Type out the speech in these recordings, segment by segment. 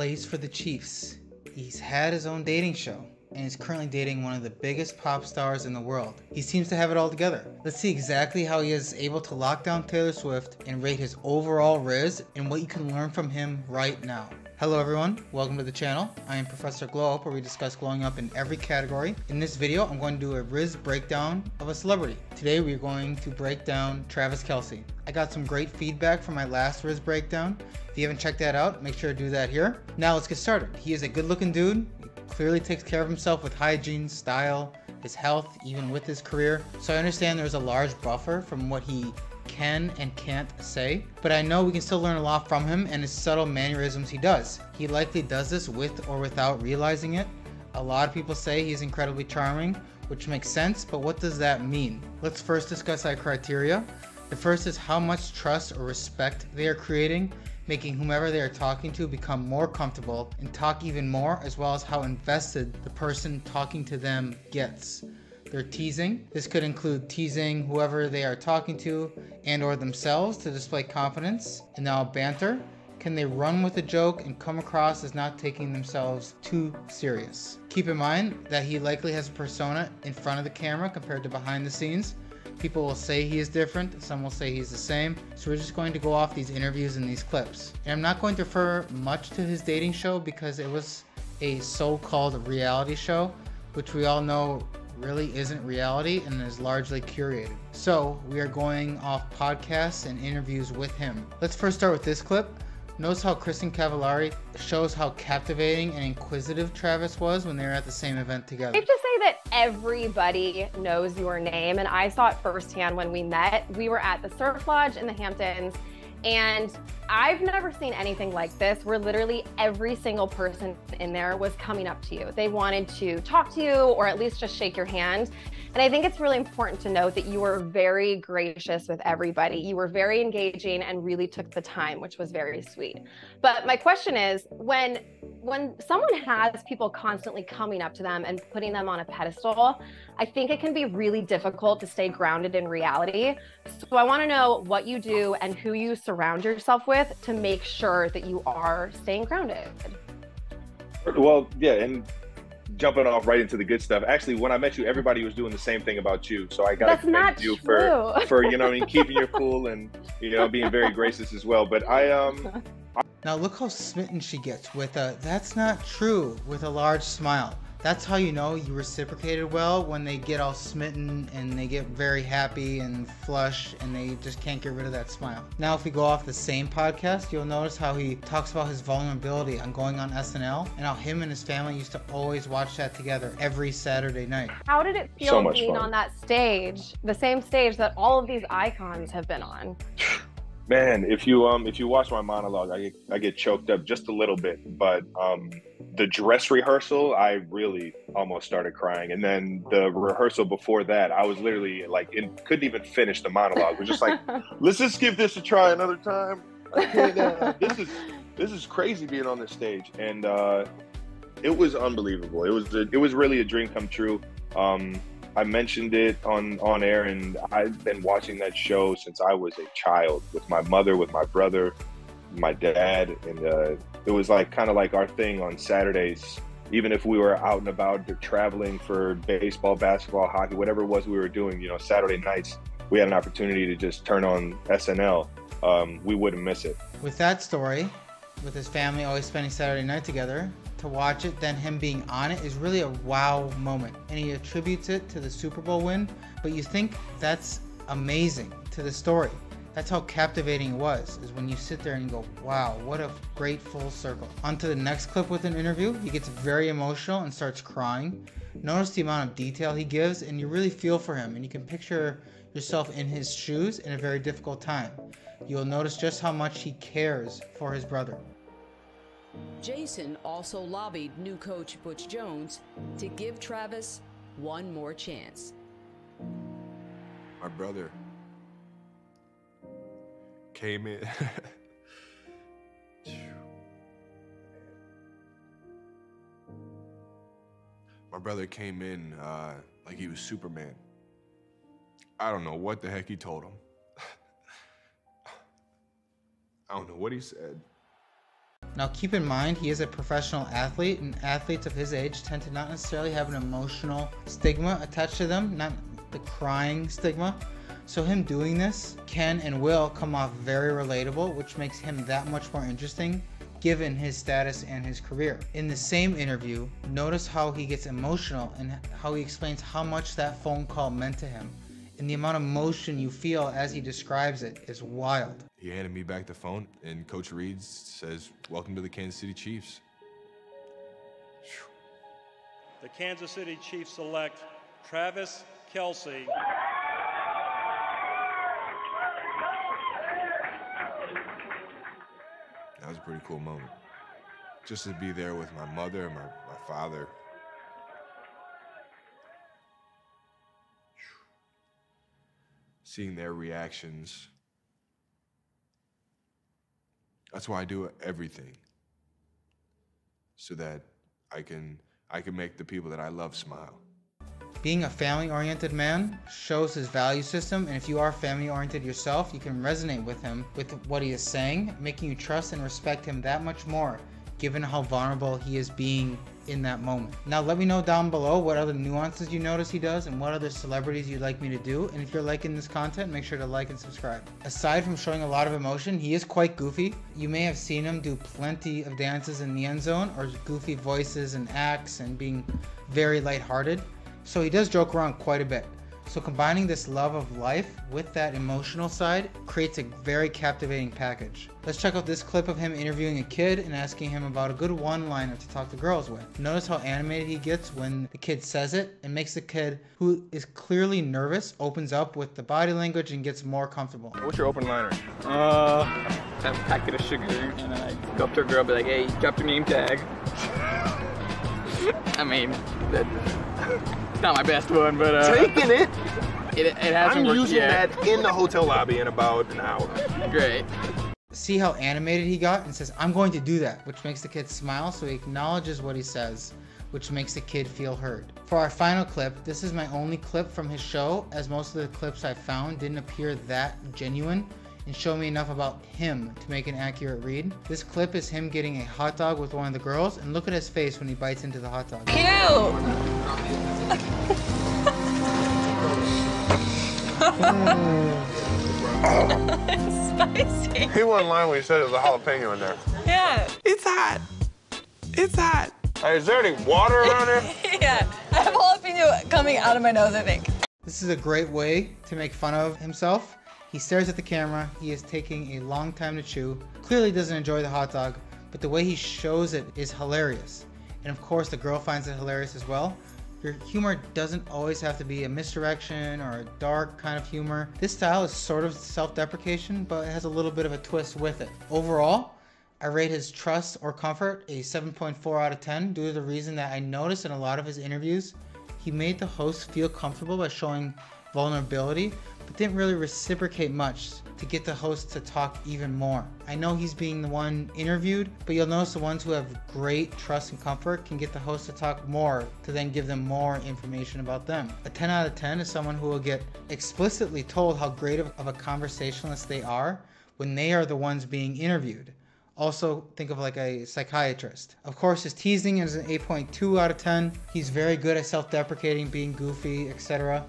plays for the Chiefs. He's had his own dating show and is currently dating one of the biggest pop stars in the world. He seems to have it all together. Let's see exactly how he is able to lock down Taylor Swift and rate his overall riz and what you can learn from him right now. Hello everyone, welcome to the channel. I am Professor Glow Up, where we discuss glowing up in every category. In this video, I'm going to do a riz breakdown of a celebrity. Today we're going to break down Travis Kelce. I got some great feedback from my last riz breakdown. If you haven't checked that out, make sure to do that here. Now let's get started. He is a good looking dude. Clearly takes care of himself with hygiene, style, his health, even with his career. So I understand there's a large buffer from what he can and can't say, but I know we can still learn a lot from him and his subtle mannerisms he does. He likely does this with or without realizing it. A lot of people say he's incredibly charming, which makes sense, but what does that mean? Let's first discuss our criteria. The first is how much trust or respect they are creating, making whomever they are talking to become more comfortable and talk even more, as well as how invested the person talking to them gets. They're teasing. This could include teasing whoever they are talking to and or themselves to display confidence. And now banter. Can they run with a joke and come across as not taking themselves too serious? Keep in mind that he likely has a persona in front of the camera compared to behind the scenes. People will say he is different, some will say he's the same, so we're just going to go off these interviews and these clips. And I'm not going to refer much to his dating show because it was a so-called reality show, which we all know really isn't reality and is largely curated. So we are going off podcasts and interviews with him. Let's first start with this clip. Notice how Kristen Cavallari shows how captivating and inquisitive Travis was when they were at the same event together. I have to say that everybody knows your name, and I saw it firsthand when we met. We were at the Surf Lodge in the Hamptons, and I've never seen anything like this, where literally every single person in there was coming up to you. They wanted to talk to you or at least just shake your hand. And I think it's really important to note that you were very gracious with everybody. You were very engaging and really took the time, which was very sweet. But my question is, when someone has people constantly coming up to them and putting them on a pedestal, I think it can be really difficult to stay grounded in reality. So I want to know what you do and who you surround yourself with to make sure that you are staying grounded. Well, yeah, and jumping off right into the good stuff. Actually, when I met you, everybody was doing the same thing about you. So I got to commend you for you know what I mean, keeping your cool and you know being very gracious as well. But now look how smitten she gets with a "that's not true" with a large smile. That's how you know you reciprocated well, when they get all smitten and they get very happy and flush and they just can't get rid of that smile. Now if we go off the same podcast, you'll notice how he talks about his vulnerability on going on SNL and how him and his family used to always watch that together every Saturday night. How did it feel being on that stage, the same stage that all of these icons have been on? Man, if you watch my monologue, I get choked up just a little bit, but the dress rehearsal, I really almost started crying, and then the rehearsal before that, I was literally like, couldn't even finish the monologue. It was just like, let's just give this a try another time. This is crazy being on this stage, and it was unbelievable. It was really a dream come true. I mentioned it on air, and I've been watching that show since I was a child with my mother, with my brother, my dad, and it was like kind of like our thing on Saturdays. Even if we were out and about traveling for baseball, basketball, hockey, whatever it was we were doing, you know, Saturday nights, we had an opportunity to just turn on SNL. We wouldn't miss it. With that story, with his family always spending Saturday night together, to watch it, then him being on it is really a wow moment. And he attributes it to the Super Bowl win, but you think that's amazing to the story. That's how captivating it was, is when you sit there and you go, wow, what a great full circle. On to the next clip with an interview. He gets very emotional and starts crying. Notice the amount of detail he gives, and you really feel for him, and you can picture yourself in his shoes in a very difficult time. You'll notice just how much he cares for his brother. Jason also lobbied new coach Butch Jones to give Travis one more chance. My brother came in. My brother came in like he was Superman. I don't know what the heck he told him. I don't know what he said. Now keep in mind, he is a professional athlete, and athletes of his age tend to not necessarily have an emotional stigma attached to them, not the crying stigma. So him doing this can and will come off very relatable, which makes him that much more interesting given his status and his career. In the same interview, notice how he gets emotional and how he explains how much that phone call meant to him. And the amount of emotion you feel as he describes it is wild. He handed me back the phone, and Coach Reed says, "Welcome to the Kansas City Chiefs." The Kansas City Chiefs select Travis Kelce. That was a pretty cool moment. Just to be there with my mother and my father. Seeing their reactions. That's why I do everything. So that I can make the people that I love smile. Being a family-oriented man shows his value system, and if you are family-oriented yourself, you can resonate with him, with what he is saying, making you trust and respect him that much more, given how vulnerable he is being in that moment. Now let me know down below what other nuances you notice he does and what other celebrities you'd like me to do, and if you're liking this content, make sure to like and subscribe. Aside from showing a lot of emotion, he is quite goofy. You may have seen him do plenty of dances in the end zone, or goofy voices and acts, and being very lighthearted. So he does joke around quite a bit. So combining this love of life with that emotional side creates a very captivating package. Let's check out this clip of him interviewing a kid and asking him about a good one-liner to talk to girls with. Notice how animated he gets when the kid says it, and makes the kid, who is clearly nervous, opens up with the body language and gets more comfortable. What's your open liner? I have a packet of sugar, and I go up to a girl and be like, "Hey, drop your name tag." I mean, it's not my best one, but taking it. It hasn't worked yet. I'm using that in the hotel lobby in about an hour. Great. See how animated he got, and says, "I'm going to do that," which makes the kid smile, so he acknowledges what he says, which makes the kid feel heard. For our final clip, this is my only clip from his show, as most of the clips I found didn't appear that genuine and show me enough about him to make an accurate read. This clip is him getting a hot dog with one of the girls, and look at his face when he bites into the hot dog. Ew! It's spicy. He wasn't lying when he said it was a jalapeno in there. Yeah. It's hot. It's hot. Hey, is there any water around here? Yeah, I have jalapeno coming out of my nose, I think. This is a great way to make fun of himself. He stares at the camera, he is taking a long time to chew, clearly doesn't enjoy the hot dog, but the way he shows it is hilarious. And of course the girl finds it hilarious as well. Your humor doesn't always have to be a misdirection or a dark kind of humor. This style is sort of self-deprecation, but it has a little bit of a twist with it. Overall, I rate his trust or comfort a 7.4 out of 10 due to the reason that I noticed in a lot of his interviews, he made the host feel comfortable by showing vulnerability, but didn't really reciprocate much to get the host to talk even more. I know he's being the one interviewed, but you'll notice the ones who have great trust and comfort can get the host to talk more, to then give them more information about them. A 10 out of 10 is someone who will get explicitly told how great of a conversationalist they are when they are the ones being interviewed. Also, think of like a psychiatrist. Of course, his teasing is an 8.2 out of 10. He's very good at self-deprecating, being goofy, etc.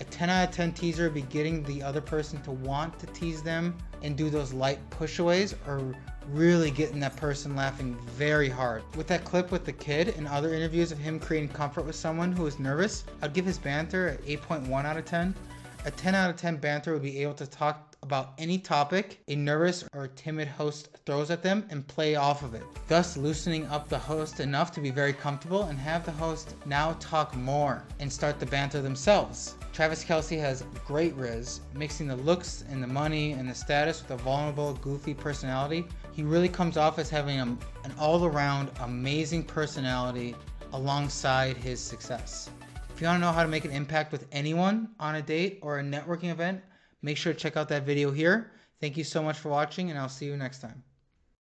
A 10 out of 10 teaser would be getting the other person to want to tease them and do those light push-aways, or really getting that person laughing very hard. With that clip with the kid and other interviews of him creating comfort with someone who is nervous, I'd give his banter an 8.1 out of 10. A 10 out of 10 banter would be able to talk about any topic a nervous or timid host throws at them and play off of it, thus loosening up the host enough to be very comfortable and have the host now talk more and start the banter themselves. Travis Kelce has great riz, mixing the looks and the money and the status with a vulnerable, goofy personality. He really comes off as having an all-around amazing personality alongside his success. If you want to know how to make an impact with anyone on a date or a networking event, make sure to check out that video here. Thank you so much for watching, and I'll see you next time.